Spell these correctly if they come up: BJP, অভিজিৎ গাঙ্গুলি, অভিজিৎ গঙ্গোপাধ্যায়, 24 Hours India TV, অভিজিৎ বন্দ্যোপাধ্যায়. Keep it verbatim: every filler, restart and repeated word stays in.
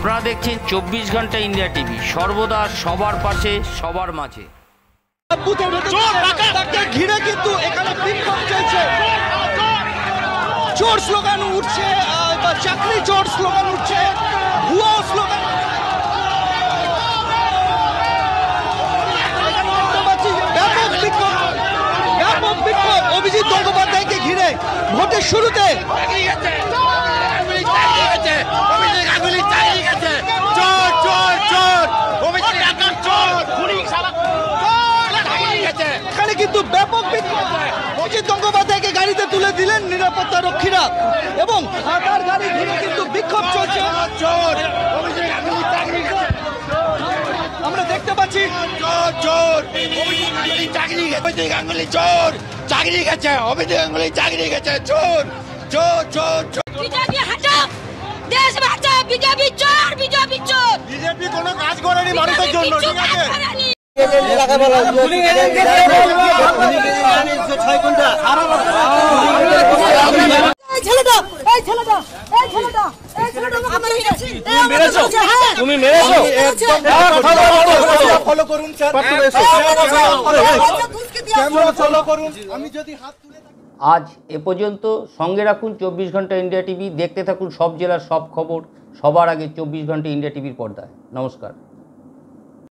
আপনারা দেখছেন চব্বিশ ঘন্টা ইন্ডিয়া টিভি, সর্বদা সবার পাশে সবার মাঝে। ঘিরে কিন্তু এখানে বিক্ষোভ চলছে, চোর স্লোগান উঠছে, চাকরি চোর স্লোগান উঠছে, ভুয়া স্লোগান। অভিজিৎ বন্দ্যোপাধ্যায়কে ঘিরে ভোটের শুরুতে কিন্তু ব্যাপক অভিজিৎ গঙ্গোপাধ্যায়কে গাড়িতে তুলে দিলেন নিরাপত্তা রক্ষীরা, এবং তার গাড়ি ঘিরে কিন্তু বিক্ষোভ চলছে। আমরা দেখতে পাচ্ছি গাঙ্গুলি চোর চাকরি গেছে, অভিজিৎ গাঙ্গুলি চাকরি গেছে, চোর চোর চোর বিজেপি কোনো কাজ করেনি মানুষের জন্য, ঠিক আছে। আজ এ পর্যন্ত। সঙ্গে রাখুন চব্বিশ ঘন্টা ইন্ডিয়া টিভি, দেখতে থাকুন সব জেলার সব খবর সবার আগে চব্বিশ ঘন্টা ইন্ডিয়া টিভির পর্দায়। নমস্কার।